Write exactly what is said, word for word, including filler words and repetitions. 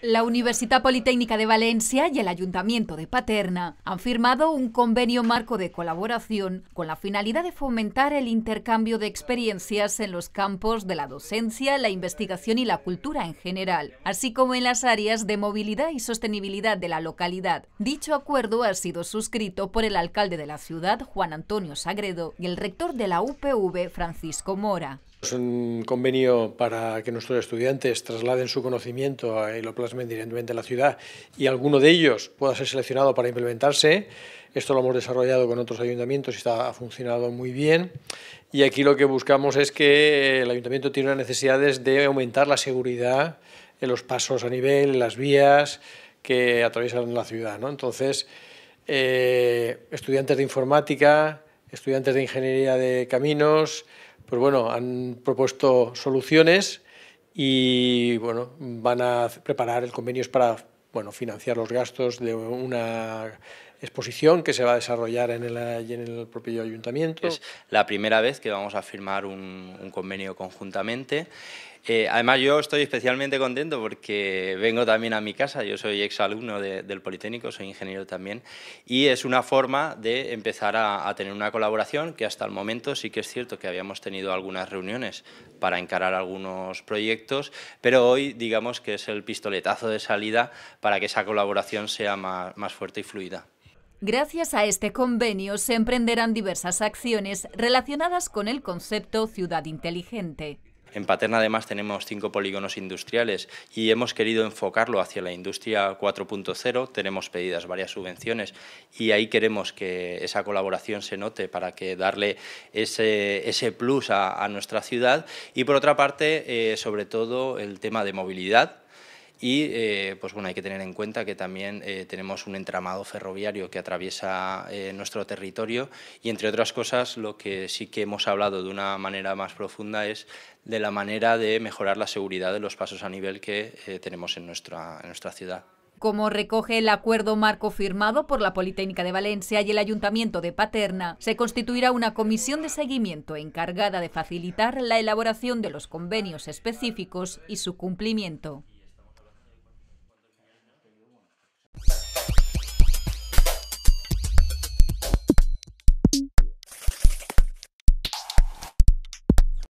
La Universitat Politècnica de València y el Ayuntamiento de Paterna han firmado un convenio marco de colaboración con la finalidad de fomentar el intercambio de experiencias en los campos de la docencia, la investigación y la cultura en general, así como en las áreas de movilidad y sostenibilidad de la localidad. Dicho acuerdo ha sido suscrito por el alcalde de la ciudad, Juan Antonio Sagredo, y el rector de la U P V, Francisco Mora. Es un convenio para que nuestros estudiantes trasladen su conocimiento y lo plasmen directamente en la ciudad y alguno de ellos pueda ser seleccionado para implementarse. Esto lo hemos desarrollado con otros ayuntamientos y está, ha funcionado muy bien. Y aquí lo que buscamos es que el ayuntamiento tiene unas necesidades de aumentar la seguridad en los pasos a nivel, en las vías que atraviesan la ciudad, ¿no? Entonces, eh, estudiantes de informática, estudiantes de ingeniería de caminos, pues bueno, han propuesto soluciones y bueno, van a preparar el convenio para bueno, financiar los gastos de una exposición que se va a desarrollar en el, en el propio ayuntamiento. Es la primera vez que vamos a firmar un, un convenio conjuntamente. Eh, además, yo estoy especialmente contento porque vengo también a mi casa, yo soy exalumno de, del Politécnico, soy ingeniero también, y es una forma de empezar a, a tener una colaboración que hasta el momento sí que es cierto que habíamos tenido algunas reuniones para encarar algunos proyectos, pero hoy digamos que es el pistoletazo de salida para que esa colaboración sea más, más fuerte y fluida. Gracias a este convenio se emprenderán diversas acciones relacionadas con el concepto ciudad inteligente. En Paterna además tenemos cinco polígonos industriales y hemos querido enfocarlo hacia la industria cuatro punto cero, tenemos pedidas varias subvenciones y ahí queremos que esa colaboración se note para que darle ese, ese plus a, a nuestra ciudad y por otra parte eh, sobre todo el tema de movilidad. Y eh, pues bueno, hay que tener en cuenta que también eh, tenemos un entramado ferroviario que atraviesa eh, nuestro territorio y, entre otras cosas, lo que sí que hemos hablado de una manera más profunda es de la manera de mejorar la seguridad de los pasos a nivel que eh, tenemos en nuestra, en nuestra ciudad. Como recoge el acuerdo marco firmado por la Politécnica de Valencia y el Ayuntamiento de Paterna, se constituirá una comisión de seguimiento encargada de facilitar la elaboración de los convenios específicos y su cumplimiento.